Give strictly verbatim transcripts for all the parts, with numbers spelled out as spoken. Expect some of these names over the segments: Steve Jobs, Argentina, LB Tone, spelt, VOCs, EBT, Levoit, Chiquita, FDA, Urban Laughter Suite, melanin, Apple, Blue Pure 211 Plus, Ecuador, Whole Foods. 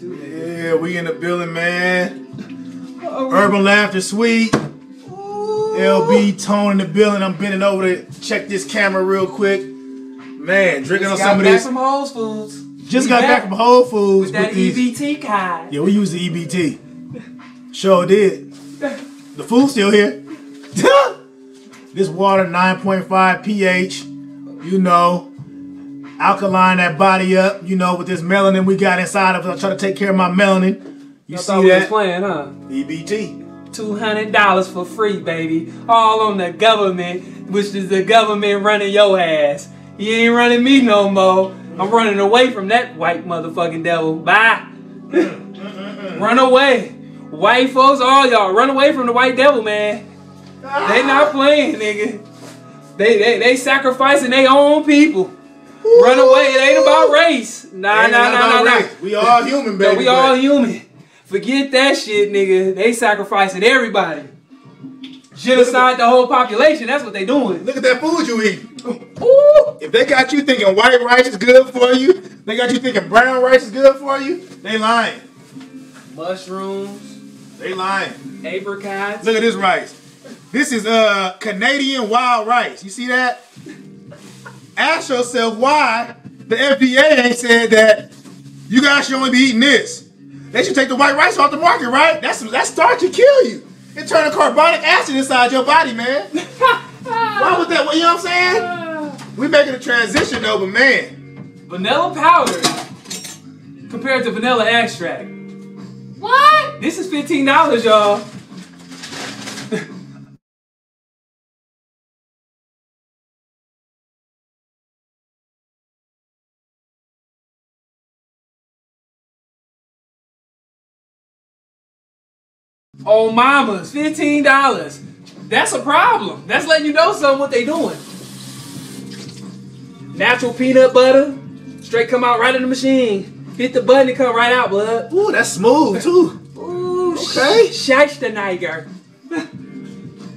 do that. Yeah, we in the building, man. Oh, Urban Laughter Suite. Ooh. L B Tone in the building. I'm bending over to check this camera real quick. Man, drinking on some of this. Just got back from Whole Foods. Just got back from Whole Foods. With that E B T card. Yeah, we use the E B T. Sure did. The food's still here. This water, nine point five pH. You know, alkaline that body up. You know, with this melanin we got inside of us. I try to take care of my melanin. You see that? We was playing, huh? E B T. two hundred dollars for free, baby. All on the government, which is the government running your ass. You ain't running me no more. I'm running away from that white motherfucking devil. Bye. Run away. White folks, all y'all, run away from the white devil, man. They not playing, nigga. They they they sacrificing their own people. Ooh. Run away. It ain't about race. Nah, ain't nah, nah, nah, nah. We all human, baby. No, we but. all human. Forget that shit, nigga. They sacrificing everybody. Genocide the whole population. That's what they doing. Look at that food you eat. Ooh. If they got you thinking white rice is good for you, they got you thinking brown rice is good for you, they lying. Mushrooms. They lying. Apricots. Look at this rice. This is uh, Canadian wild rice. You see that? Ask yourself why the F D A ain't said that you guys should only be eating this. They should take the white rice off the market, right? That's that starch will kill you. It turns carbonic acid inside your body, man. Why would that? You know what I'm saying? We making a transition though, but man, vanilla powder compared to vanilla extract. What? This is fifteen dollars, y'all. Oh mamas, fifteen dollars. That's a problem. That's letting you know something what they doing. Natural peanut butter. Straight come out right in the machine. Hit the button and come right out, blood. Ooh, that's smooth too. Ooh, okay. Shasta-niger.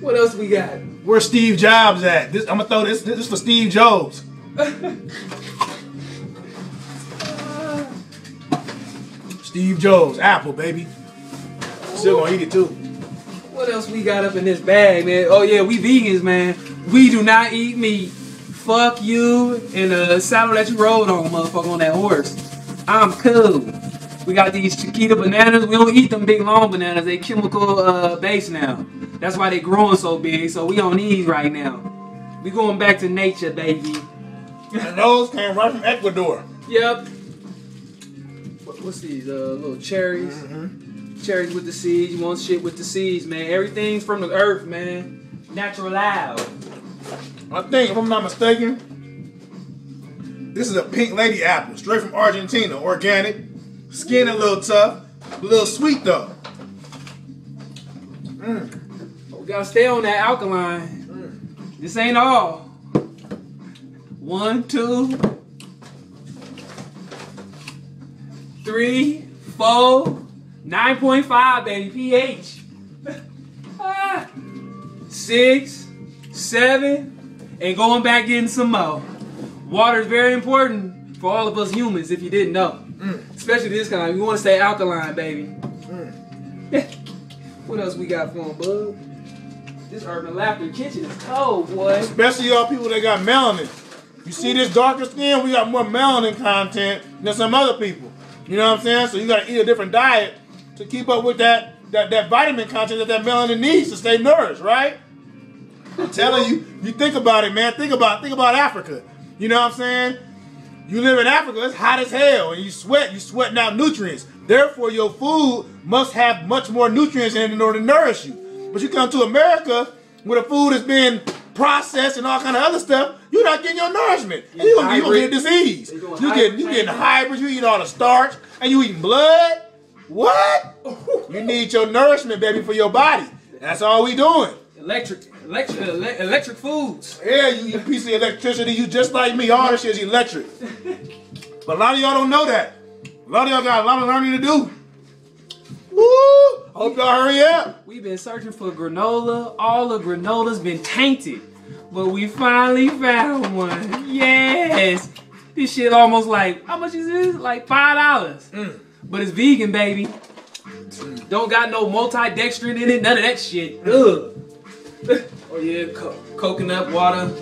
What else we got? Where's Steve Jobs at? This, I'm gonna throw this. This is for Steve Jobs. uh, Steve Jobs, Apple, baby. Still gonna eat it too. What else we got up in this bag, man? Oh yeah, we vegans, man. We do not eat meat. Fuck you and the saddle that you rode on, motherfucker, on that horse. I'm cool. We got these Chiquita bananas. We don't eat them big long bananas. They chemical uh, based now. That's why they growing so big. So we on these right now. We going back to nature, baby. And those came right from Ecuador. Yep. What's these? Uh, little cherries. Mm-hmm. Cherries with the seeds. You want shit with the seeds, man. Everything's from the earth, man. Natural loud. I think, if I'm not mistaken, this is a pink lady apple, straight from Argentina. Organic. Skin a little tough. A little sweet, though. Mm. But we gotta stay on that alkaline. Mm. This ain't all. One, two, three, four. nine point five, baby, pH. ah, six, seven, and going back getting some more. Water is very important for all of us humans, if you didn't know. Mm. Especially this kind. We want to stay alkaline, baby. Mm. What else we got for them, bud? This Urban Laughter kitchen is cold, boy. Especially y'all people that got melanin. You see this darker skin? We got more melanin content than some other people. You know what I'm saying? So you got to eat a different diet to keep up with that, that, that vitamin content that that melanin needs to stay nourished, right? I'm telling you, you think about it, man. Think about think about Africa. You know what I'm saying? You live in Africa, it's hot as hell, and you sweat. You're sweating out nutrients. Therefore, your food must have much more nutrients in it in order to nourish you. But you come to America where the food is being processed and all kind of other stuff, you're not getting your nourishment. And you're going to get a disease. You're getting, you're getting hybrids, you eating all the starch, and you eating blood. What? You need your nourishment, baby, for your body. That's all we doing. Electric, electric, ele electric foods. Yeah, you, you piece of electricity. You just like me. All this shit is electric. But a lot of y'all don't know that. A lot of y'all got a lot of learning to do. Woo! Hope y'all hurry up. We've been searching for granola. All the granola's been tainted. But we finally found one. Yes. This shit almost like, how much is this? Like five dollars. Mm. but it's vegan, baby. Don't got no multidextrin in it, none of that shit. Ugh. Oh yeah, co coconut water,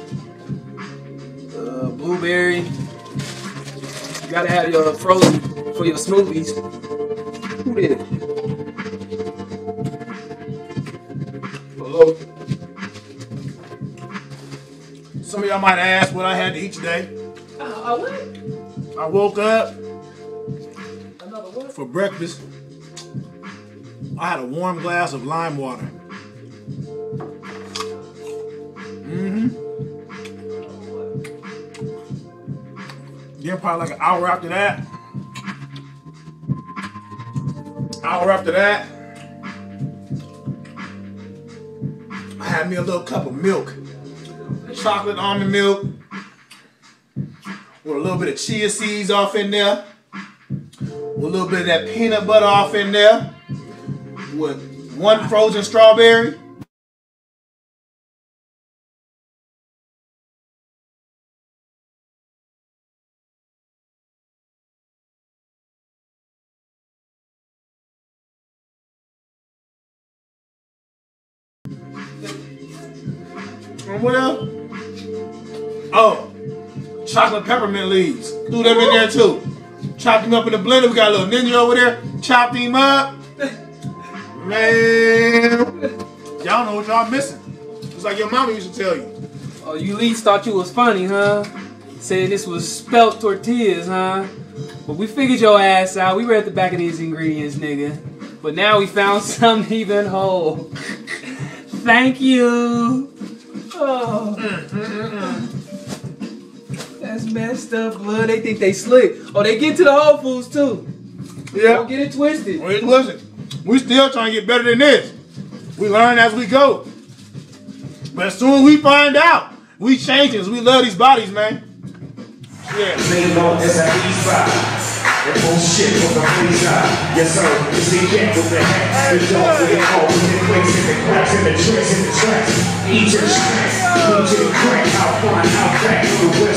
uh, blueberry. You gotta have your frozen for your smoothies. Who did it? Hello. Some of y'all might ask what I had to eat today. Uh, I what? I woke up. Another what? For breakfast, I had a warm glass of lime water. Mm-hmm. Then probably like an hour after that. Hour after that, I had me a little cup of milk. Chocolate almond milk with a little bit of chia seeds off in there. With a little bit of that peanut butter off in there. With one frozen strawberry. And what else? Oh, chocolate peppermint leaves. Threw them in there too. Chopped them up in the blender. We got a little ninja over there. Chopped him up. Man, y'all know what y'all missing. It's like your mama used to tell you. Oh, you least thought you was funny, huh? Said this was spelt tortillas, huh? But we figured your ass out. We read the back of these ingredients, nigga. But now we found something even whole. Thank you. Oh. Mm, mm, mm, mm. That's messed up, blood. They think they slick. Oh, they get to the Whole Foods too. Yeah. Don't get it twisted. Wait, listen. We still trying to get better than this. We learn as we go. But as soon as we find out, we change it. We love these bodies, man. Yeah. Yes, sir. It's the cat with the hat. The dog with the hole. The quakes and the cracks and the tricks and the tracks. Eat your tracks. Eat your crack. I'll find out back.